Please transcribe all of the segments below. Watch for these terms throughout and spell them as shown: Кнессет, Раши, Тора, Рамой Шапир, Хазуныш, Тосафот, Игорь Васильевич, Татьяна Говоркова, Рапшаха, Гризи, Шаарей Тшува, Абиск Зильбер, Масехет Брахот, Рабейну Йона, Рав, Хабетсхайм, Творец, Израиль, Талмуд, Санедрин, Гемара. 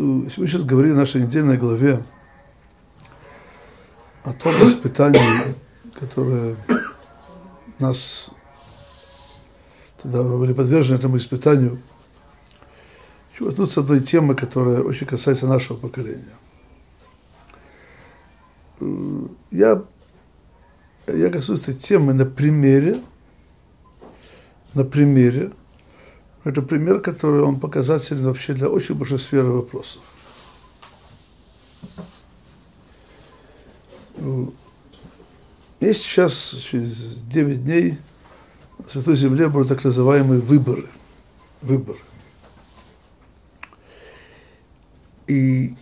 мы сейчас говорили в нашей недельной главе о том испытании, которое нас, тогда мы были подвержены этому испытанию. Хочу коснуться одной темы, которая очень касается нашего поколения. Я коснусь этой темы на примере, это пример, который он показателен вообще для очень большой сферы вопросов. Есть сейчас, через 9 дней, на Святой Земле будут так называемые выборы. И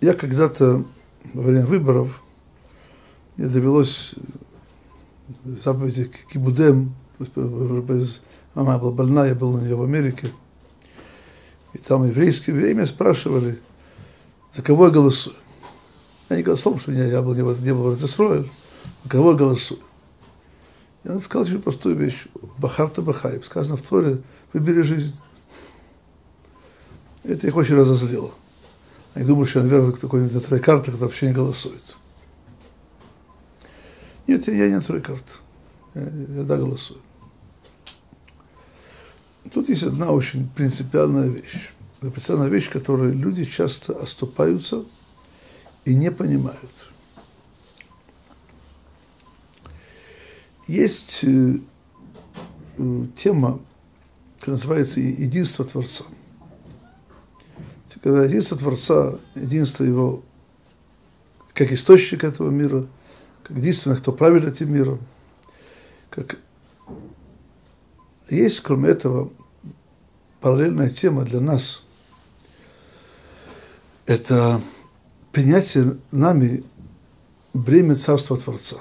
я когда-то во время выборов мне довелось заповеди кибудем, мама была больна, я был у нее в Америке, и там еврейские время спрашивали, за кого я голосую. Я не голосовал, потому что я был не был в Израиле, за кого я голосую. И он сказал очень простую вещь, бахарта бахай, сказано в Торе, выбери жизнь. Это их очень разозлило. Они думают, что, наверное, какой-нибудь на тройкарте, кто вообще не голосует. Нет, я не на тройкарте, я да голосую. Тут есть одна очень принципиальная вещь. Это принципиальная вещь, которой люди часто оступаются и не понимают. Есть тема, которая называется «Единство Творца». Когда единство Творца, единство Его как источник этого мира, как единственное, кто правит этим миром, как... Есть, кроме этого, параллельная тема для нас. Это принятие нами бремя Царства Творца.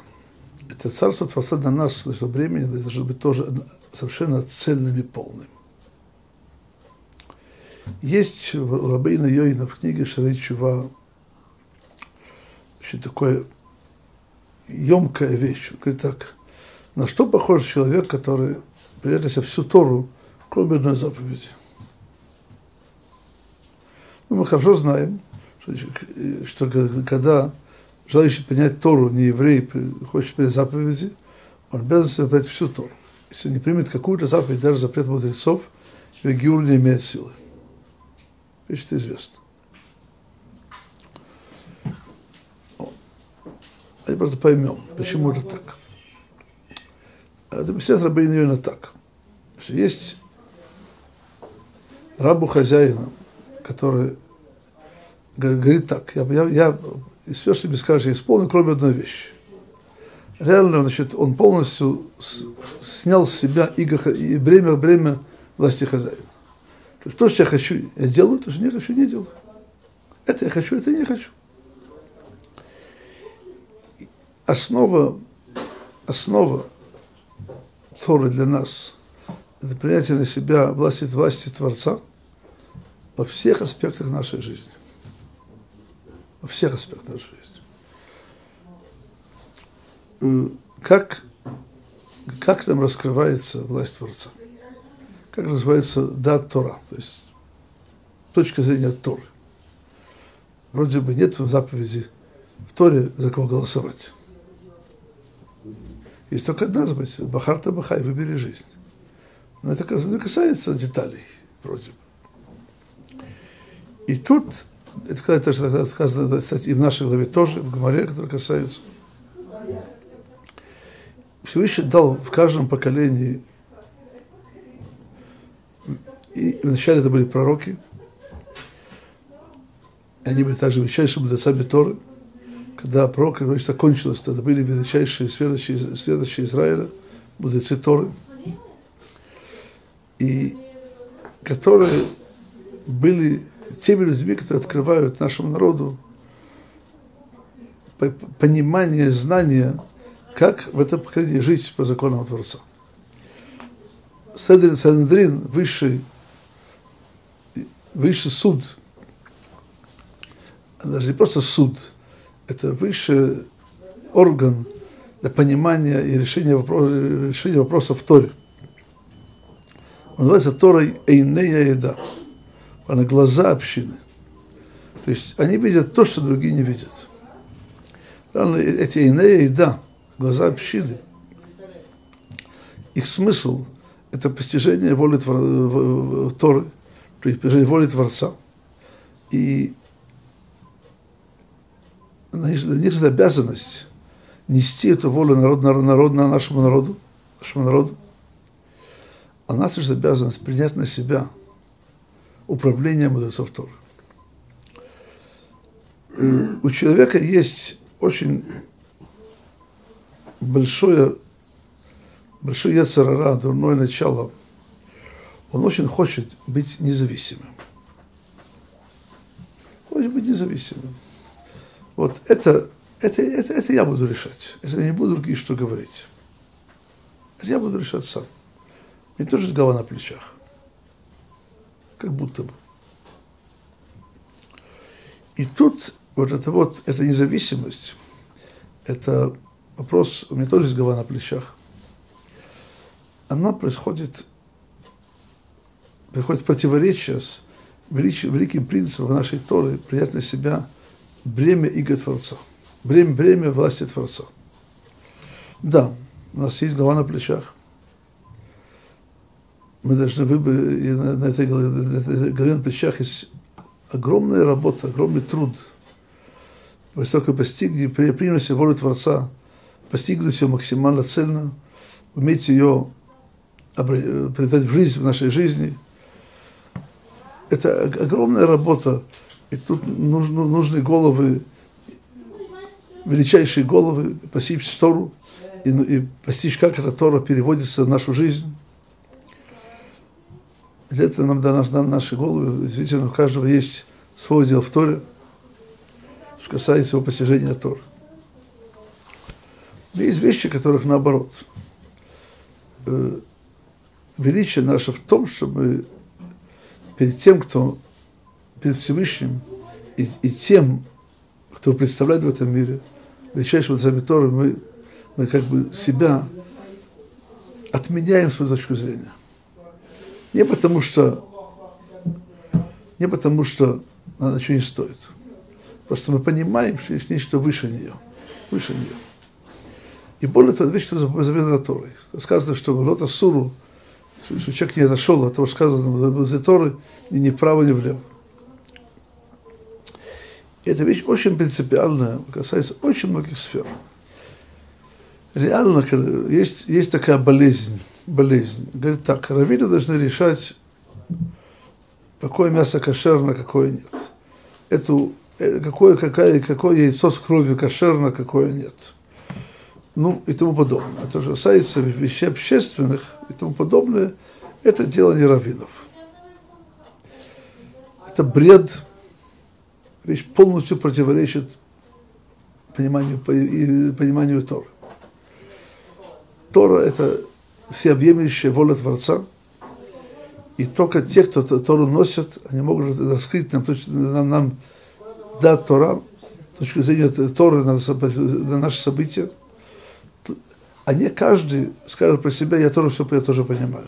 Это Царство Творца для нас, для этого бремени, должно быть тоже совершенно цельным и полным. Есть у Рабейна Йона в книге Шаарей Тшува очень такая емкая вещь. Он говорит так, на что похож человек, который принял на себя всю Тору, кроме одной заповеди. Ну, мы хорошо знаем, что когда желающий принять Тору, не еврей, хочет принять заповеди, он обязан себя принять всю Тору. Если не примет какую-то заповедь, даже запрет мудрецов, его гиур не имеет силы. Вещь это известно. А просто поймем, почему это так. Это писать Рабейну Йона так, что есть рабу хозяина, который говорит так, я все, что тебе скажешь, я исполню, кроме одной вещи. Реально, значит, он полностью снял с себя и бремя власти хозяина. То есть то, что я хочу, я делаю, то, что не хочу, не делаю. Это я хочу, это я не хочу. Основа Торы для нас – это принятие на себя власти Творца во всех аспектах нашей жизни. Во всех аспектах нашей жизни. Как нам раскрывается власть Творца? Как раскрывается дат Тора, то есть точка зрения Торы. Вроде бы нет заповеди в Торе, за кого голосовать. Есть только одна заповедь, бахарта бахай, выбери жизнь. Но это касается деталей, вроде бы. И тут, это сказано, кстати, и в нашей главе тоже, в Гемаре, которая касается. Всевышний дал в каждом поколении, и вначале это были пророки, они были также величайшими мудрецами Торы. Когда пророк закончилось, тогда были величайшие святочи Израиля, мудрецы Торы, и которые были теми людьми, которые открывают нашему народу понимание, знание, как в этом поколении жить по законам Творца. Санедрин, высший суд, даже не просто суд, это высший орган для понимания и решения вопросов в Торе. Он называется Торой Эйнея Еда. на глаза общины. То есть они видят то, что другие не видят. Эти инеи, да, глаза общины. Их смысл – это постижение воли Торы, то есть постижение воли Творца. И на них же обязанность нести эту волю нашему народу. А наша же обязанность принять на себя управление мудрецов Торы. У человека есть очень большое яцерара, дурное начало. Он очень хочет быть независимым. Хочет быть независимым. Вот это я буду решать. Это я не буду другие что говорить. Это я буду решать сам. Мне тоже голова на плечах. Как будто бы. И тут эта независимость, это вопрос, у меня тоже есть голова на плечах, она приходит в противоречие с великим принципом нашей Торы принять на себя бремя иго Творца, бремя власти Творца. Да, у нас есть голова на плечах. Мы должны выбрать, и на этой голове на плечах есть огромная работа, огромный труд. Вы только постигли, примите волю Творца, постигнуть ее максимально цельно, уметь ее передать в жизнь, в нашей жизни. Это огромная работа. И тут нужны головы, величайшие головы, постичь Тору, и постичь, как эта Тора переводится в нашу жизнь. Для этого нам даны наши головы. Действительно, у каждого есть свое дело в Торе, что касается его постижения Торы. Но есть вещи, которых наоборот. Величие наше в том, что мы перед Всевышним и тем, кто представляет в этом мире, величайшим отцами Торы, мы как бы себя отменяем свою точку зрения. Не потому что она ничего не стоит. Просто мы понимаем, что есть нечто выше нее. И более того, это вещь, которая заведена Торой. Сказано, что вот Асуру, что человек не отошел от того, что сказано возле Торы, ни вправо, ни влево. И эта вещь очень принципиальная, касается очень многих сфер. Реально есть такая болезнь. Говорит так, раввины должны решать, какое мясо кошерно, какое нет. Какое яйцо с кровью кошерно, какое нет. Ну и тому подобное. Это же касается вещей общественных и тому подобное. Это дело не раввинов. Это бред. Вещь полностью противоречит пониманию Торы. Тора – это всеобъемлющая воля Творца, и только те, кто Тору носят, они могут раскрыть нам да, Тора, с точки зрения Торы на наши события. А не каждый скажет про себя, я Тору все я тоже понимаю.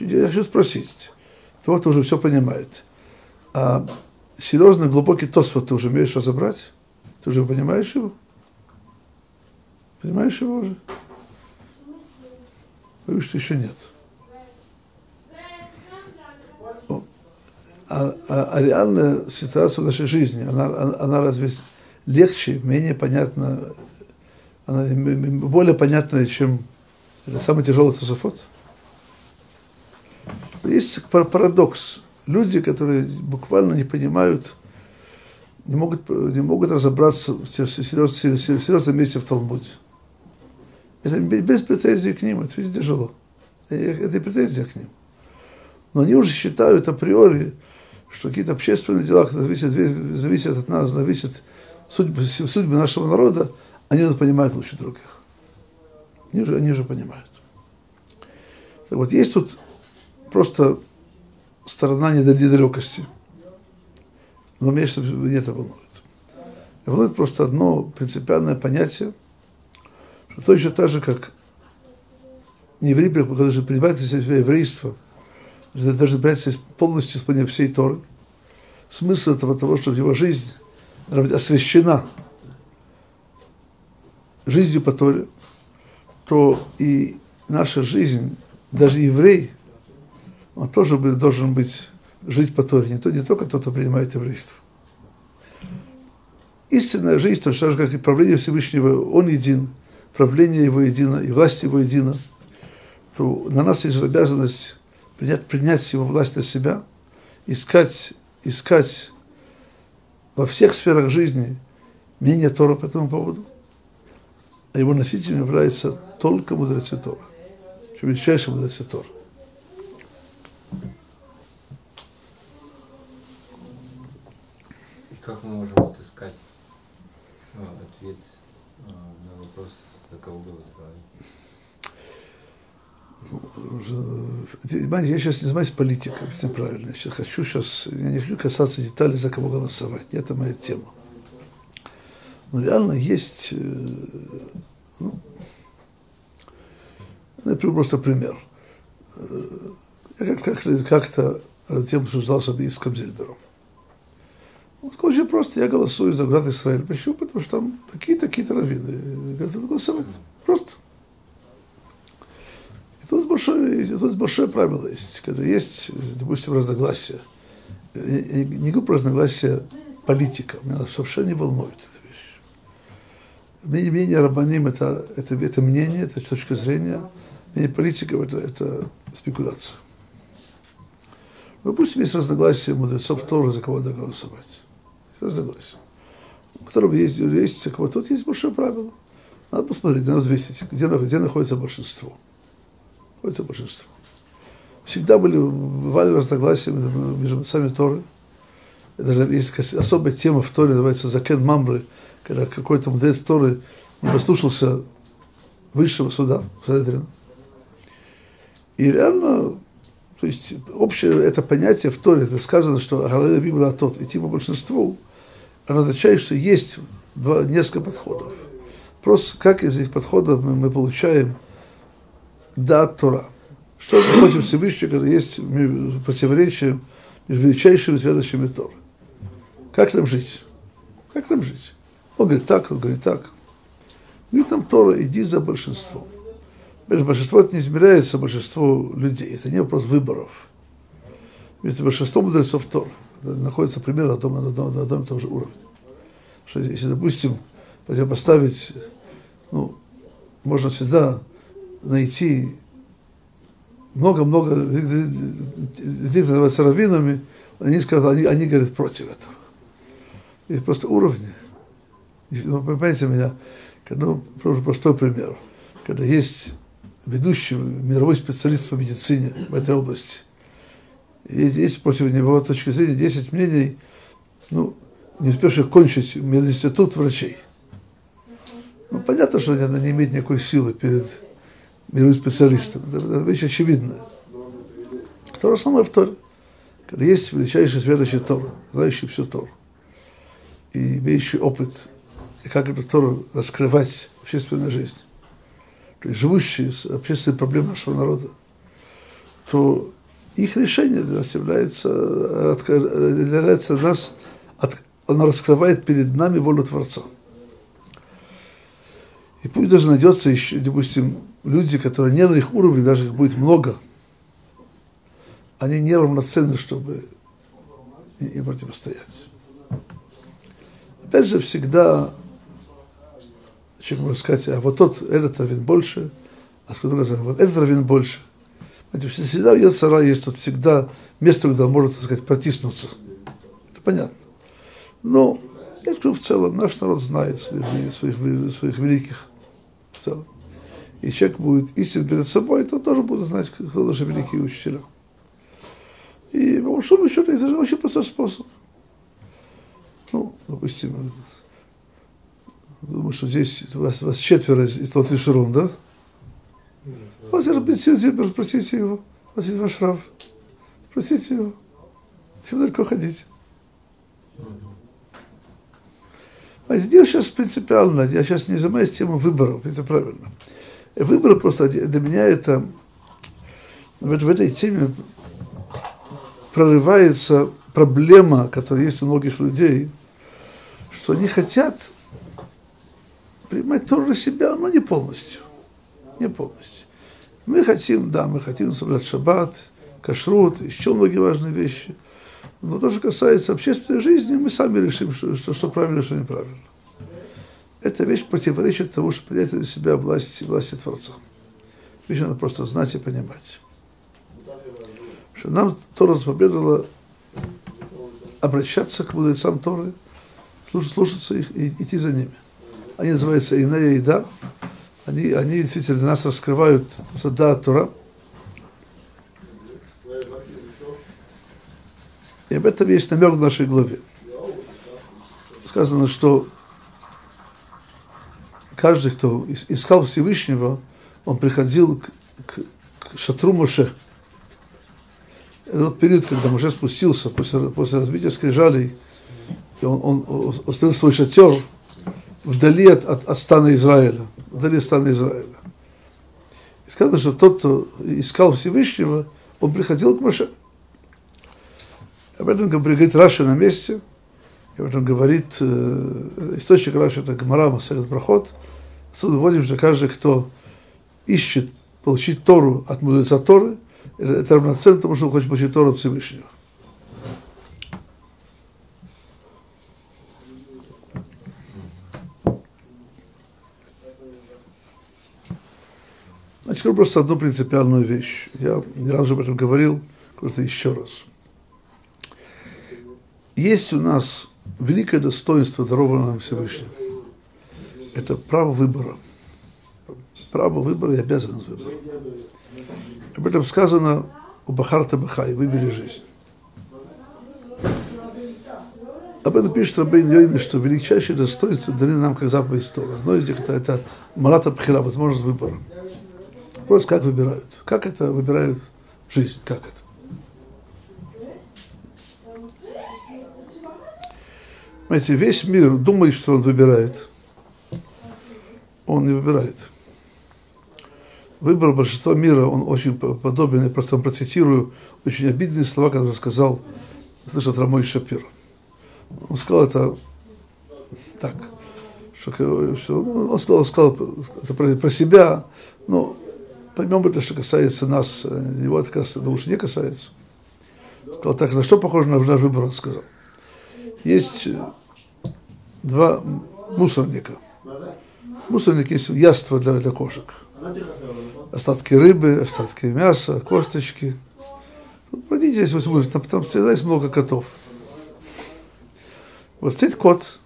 Я хочу спросить, того, кто уже все понимает. А серьезный, глубокий тосфот ты уже умеешь разобрать? Ты уже понимаешь его? Понимаешь его уже? Боюсь, что еще нет. А реальная ситуация в нашей жизни, она разве легче, менее понятна, она более понятная, чем самый тяжелый тосафот? Есть парадокс. Люди, которые буквально не понимают, не могут разобраться в серьезном месте в Талмуде. Это без претензий к ним, это ведь тяжело. Это и претензия к ним. Но они уже считают априори, что какие-то общественные дела, которые зависят от нас, зависят судьбы нашего народа, они это понимают лучше других. Они же понимают. Так вот, есть тут просто сторона недалекости. Но меня это волнует. Волнует просто одно принципиальное понятие, что точно так же, как не еврей, который принимает на себя еврейство, это должен браться полностью исполнение всей Торы. Смысл этого того, что его жизнь освящена жизнью по Торе, то и наша жизнь, даже еврей, он тоже должен быть, жить по Торе. Не только тот, кто принимает еврейство. Истинная жизнь, то же, как и правление Всевышнего, он един, правление его едино, и власть его едина, то на нас есть обязанность принять его власть на себя, искать во всех сферах жизни мнение Тора по этому поводу. А его носителем является только мудрецы Тора, величайший мудрец Тора. И как мы можем отыскать ответ на вопрос, за кого голосовать? Я сейчас не занимаюсь политикой, если правильно. Я не хочу касаться деталей, за кого голосовать. Это моя тема. Но реально есть, я приведу просто пример. Я как-то над тем обсуждал с Абиском Зильбером. Вот очень просто, я голосую за град Израиль. Почему? Потому что там такие-то раввины. Надо голосовать. Просто. И тут большое правило есть. Когда есть, допустим, разногласия. Я не говорю про разногласия политика. У меня совершенно не волнует эта вещь. Мнение рабаним – это мнение, это точка зрения. Мнение политиков – это спекуляция. Но пусть есть разногласия мудрецов Торы, за кого надо голосовать. Разногласия. У которого есть лестница, тут есть большое правило. Надо посмотреть, надо взвесить, где находится большинство. Находится большинство. Всегда бывали разногласия между мудрецами Торы. Даже есть особая тема в Торе, называется «Закон Мамбры», когда какой-то мудрец Торы не послушался высшего суда, Санедрина. И реально, то есть, общее это понятие в Торе, это сказано, что «Агалай Бибра Атот», идти по большинству, оно означает, что есть несколько подходов. Просто как из этих подходов мы получаем «Даат Тора». Что мы хотим Всевышнего, когда есть противоречие между величайшими святыми Торы? Как нам жить? Как нам жить? Он говорит так, он говорит так. Ну и там Тора, иди за большинством. Большинство это не измеряется большинство людей. Это не вопрос выборов. Ведь большинство мудрецов Тора находится примерно на одном и том же уровне. Что если, допустим, противопоставить, можно всегда найти много-много людей, которые называются раввинами, они говорят против этого. И просто уровни. Понимаете меня, простой пример. Когда есть ведущий мировой специалист по медицине в этой области, и есть против него точки зрения 10 мнений, не успевших кончить мединститут врачей. Понятно, что она не имеет никакой силы перед мировым специалистом. Это вещь очевидная. То же самое в Торе. Когда есть величайший святый Тор, знающий всю Тору, и имеющий опыт, как эту Тору раскрывать в общественной жизни, то есть живущие с общественными проблемами нашего народа, то их решение для нас оно раскрывает перед нами волю Творца. И пусть даже найдется еще, допустим, люди, которые не на их уровне, даже их будет много, они неравноценны, чтобы им противостоять. Опять же, всегда, чем можно сказать, а вот этот раввин больше, а сколько раз, вот этот раввин больше. Знаете, всегда в Яцара есть тут всегда место, куда можно, так сказать, протиснуться. Это понятно. Но, я думаю, в целом, наш народ знает своих великих в целом. И человек будет истин перед собой, то он тоже будет знать, кто наши великие учителя. И, по большому счету, это же очень простой способ. Допустим, думаю, что здесь вас четверо из Толтвишерун, да? Вас Рабейну Зильбер, спросите его. Вас есть ваш рав. Спросите его. Чем далеко ходить? Дело сейчас принципиально. Я сейчас не занимаюсь темой выборов. Это правильно. Выборы просто для меня это... В этой теме прорывается проблема, которая есть у многих людей, что они хотят принимать Тору на себя, но не полностью. Не полностью. Мы хотим, да, мы хотим соблюдать шаббат, кашрут, еще многие важные вещи. Но то, что касается общественной жизни, мы сами решим, что правильно, что неправильно. Эта вещь противоречит тому, что принять для себя власти Творца. Вещь надо просто знать и понимать. Что нам Тора заповедала обращаться к мудрецам Торы, слушаться их и идти за ними. Они называются Инея и Да. Они действительно нас раскрывают Да Тора. И об этом есть намек в нашей главе. Сказано, что каждый, кто искал Всевышнего, он приходил к шатру Моше. Этот период, когда Моше спустился после разбития скрижалей, и он установил свой шатер вдали от стана Израиля. Вдали от стана Израиля. И сказано, что тот, кто искал Всевышнего, он приходил к Моше. Об этом говорит Раши на месте, и об этом говорит источник Раши, это Гмара, Масехет Брахот. Отсюда выводим, что каждый, кто ищет получить Тору от мудреца Торы, это равноценно тому, что он хочет получить Тору от Всевышнего. Значит, говорю просто одну принципиальную вещь. Я не раз уже об этом говорил, просто еще раз. Есть у нас великое достоинство, дарованное нам Всевышним. Это право выбора. Право выбора и обязанность выбора. Об этом сказано у Бахарта Бахай, выбери жизнь. Об этом пишет Рабейну Йона, что величайшие достоинства даны нам как заповедь Торы. Одно из них это Марата Бхира, возможность выбора. Просто как выбирают. Как это выбирают жизнь, как это. Знаете, весь мир думает, что он выбирает. Он не выбирает. Выбор большинства мира, он очень подобен, я просто вам процитирую, очень обидные слова, которые сказал Рамой Шапир. Он сказал это так, что он сказал это про себя, но поймем это, что касается нас, его это, кажется, лучше не касается. Сказал так, на что похоже наш выбор, он сказал. Есть два мусорника. Мусорник есть яство для кошек. Остатки рыбы, остатки мяса, косточки. Пройдите, если вы смотрите, там всегда есть много котов. Вот стоит кот,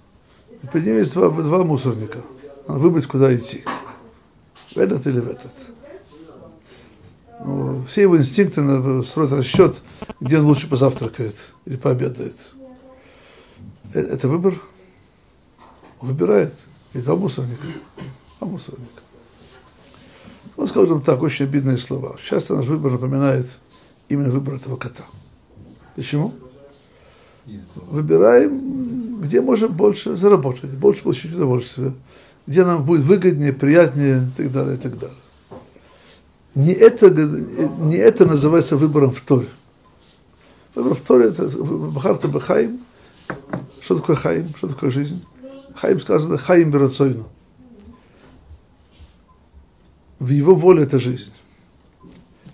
и под ним есть два мусорника. Надо выбрать, куда идти. В этот или в этот. Ну, все его инстинкты строят расчет, где он лучше позавтракает или пообедает. Это выбор. Он выбирает. И там мусорник. Он сказал нам так, очень обидные слова. Часто наш выбор напоминает именно выбор этого кота. Почему? Выбираем, где можем больше заработать, больше получить удовольствие, где нам будет выгоднее, приятнее и так далее, и так далее. Не это называется выбором в Торе. Выбор в Торе – это Бахарта Бахаим. Что такое Хаим? Что такое жизнь? Хаим сказано Хаим Берацойну. В его воле это жизнь.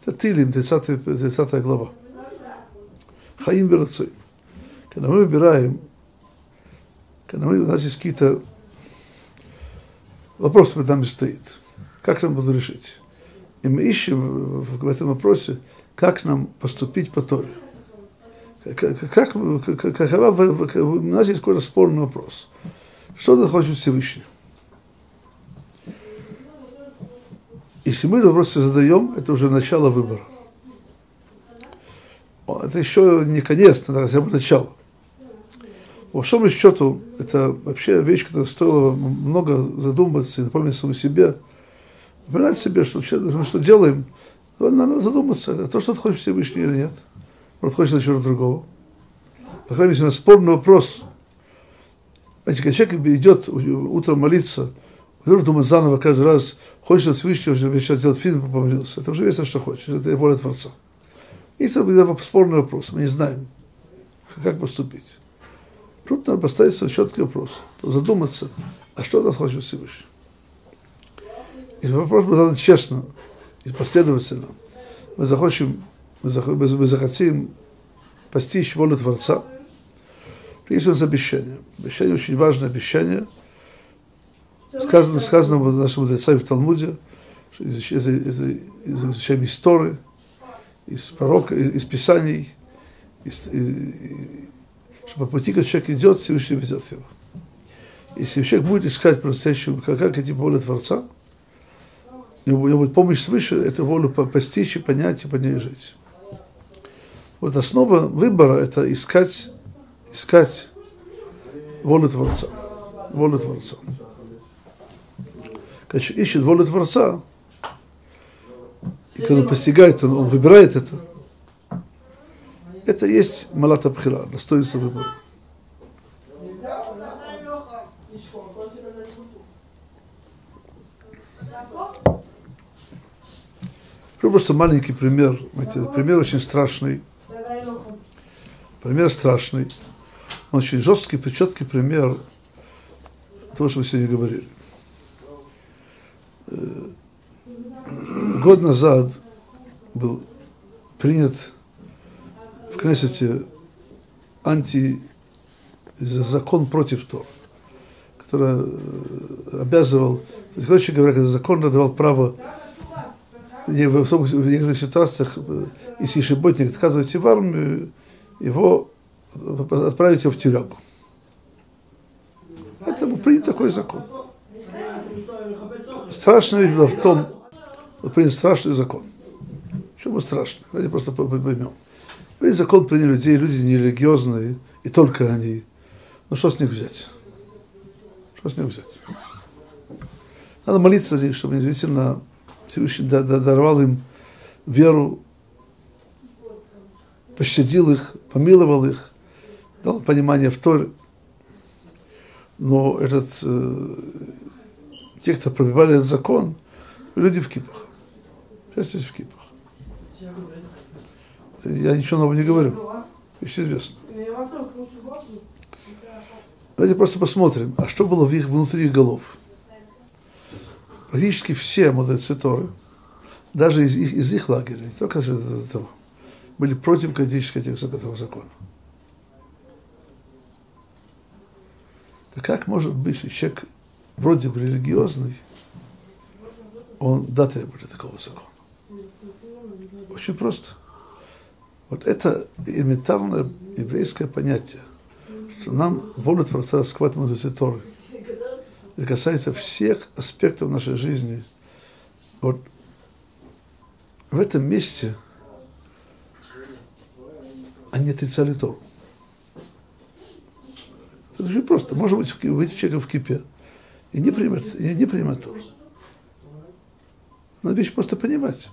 Это Тилим, 30 глава. Хаим Берацойну. Когда мы выбираем, у нас есть какие-то вопросы перед нами стоит. Как нам будут решить? И мы ищем в этом вопросе, как нам поступить по Торе. У нас есть какой-то спорный вопрос. Что ты хочешь Всевышний? Если мы этот вопрос задаем, это уже начало выбора. Это еще не конец, но хотя бы начало. По большому счету, это вообще вещь, которая стоила много задуматься и напомнить самому себе. Напоминать себе, что мы что делаем, надо задуматься, это то, что ты хочешь Всевышний или нет. Может, хочется чего-то другого. По крайней мере, у нас спорный вопрос. Знаете, когда человек идет утром молиться, он думает заново каждый раз, хочет Всевышнего, чтобы сейчас делать фильм, помолился. Это уже весь, что хочешь. Это воля Творца. И это спорный вопрос, мы не знаем, как поступить. Тут надо поставить четкий вопрос, задуматься, а что от нас хочет Всевышний. И вопрос мы задаем честно и последовательно. Мы захотим постичь волю Творца. Есть у нас обещание. Обещание очень важное, обещание. Сказано в нашем мудрецах в Талмуде, изучаем из Торы, из пророка, из Писаний, что по пути, как человек идет, Всевышний ведет его. Если человек будет искать по-настоящему, как идти по воле Творца, у него будет помощь свыше, эту волю постичь и понять, и по ней жить. Вот основа выбора – это искать волю Творца. Волю Творца. Когда человек ищет волю Творца, и когда он постигает, он выбирает это. Это есть малат абхира, достоинство выбора. Просто маленький пример, знаете, пример очень страшный. Пример страшный. Он очень жесткий, четкий пример того, что мы сегодня говорили. Год назад был принят в Кнессете закон против Тора, который обязывал, короче говоря, когда закон давал право в некоторых ситуациях, если шиботник отказывается в армию, его отправить в тюрягу. Поэтому принят такой закон. Страшная вещь была в том, что принят страшный закон. Почему страшный? Давайте просто поймем. Принят закон, приняли людей, люди нерелигиозные, и только они. Ну что с них взять? Что с них взять? Надо молиться за них, чтобы действительно Всевышний даровал им веру, пощадил их, помиловал их, дал понимание в Торе. Но те, кто пробивали этот закон, люди в кипах. Сейчас здесь в кипах. Я ничего нового не говорю. Еще известно. Давайте просто посмотрим, а что было в их внутренних голов. Практически все мудрецы Торы, даже из их лагеря, не только из того, были против категорически этого закона. Так как может быть, что человек вроде бы религиозный, он требует такого закона? Очень просто. Вот это элементарное еврейское понятие, что нам волю Творца раскрывать мудрецы Торы. Это касается всех аспектов нашей жизни. Вот в этом месте они отрицали Тору. Это очень просто. Может быть, выйти человек в кипе и не принимать Тору. Надо вещь просто понимать.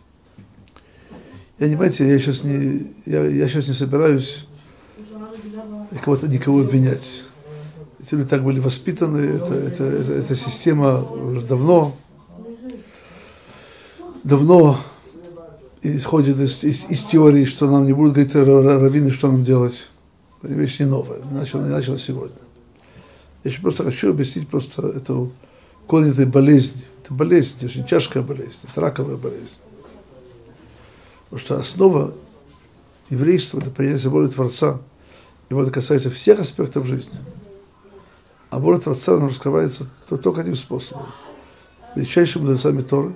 Я сейчас не собираюсь никого обвинять. Эти люди так были воспитаны, эта система уже давно исходит из теории, что нам не будут говорить раввины, что нам делать. Это вещь не новая, не начала сегодня. Я еще просто хочу объяснить просто эту корень этой болезни. Это болезнь, очень тяжкая болезнь, это раковая болезнь. Потому что основа еврейства – это принятие воли Творца. И это касается всех аспектов жизни. А воля Творца нам раскрывается только одним способом. Величайшими мудрецами Торы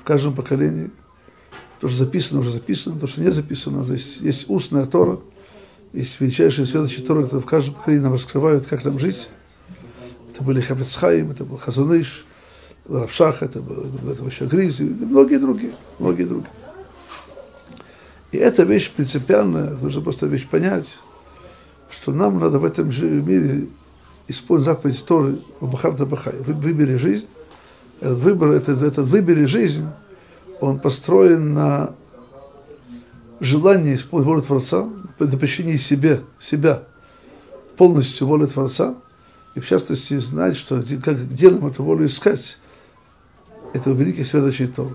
в каждом поколении. То, что записано, уже записано. То, что не записано, есть устная Тора. Есть величайшие святые Торы, которые в каждом поколении нам раскрывают, как нам жить. Это были Хабетсхайм, это был Хазуныш, это был Рапшаха, это был еще Гризи, и многие другие. И эта вещь принципиальная, нужно просто вещь понять, что нам надо в этом же мире использовать заповедь Торы Бахар-да-Бахай. Выбери жизнь. Этот выбор, этот выбери жизнь, он построен на желании исполнить волю Творца, на подчинении себя полностью воле Творца, и в частности знать, что где нам эту волю искать, это великий святочный Торы.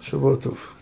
Шаббатов.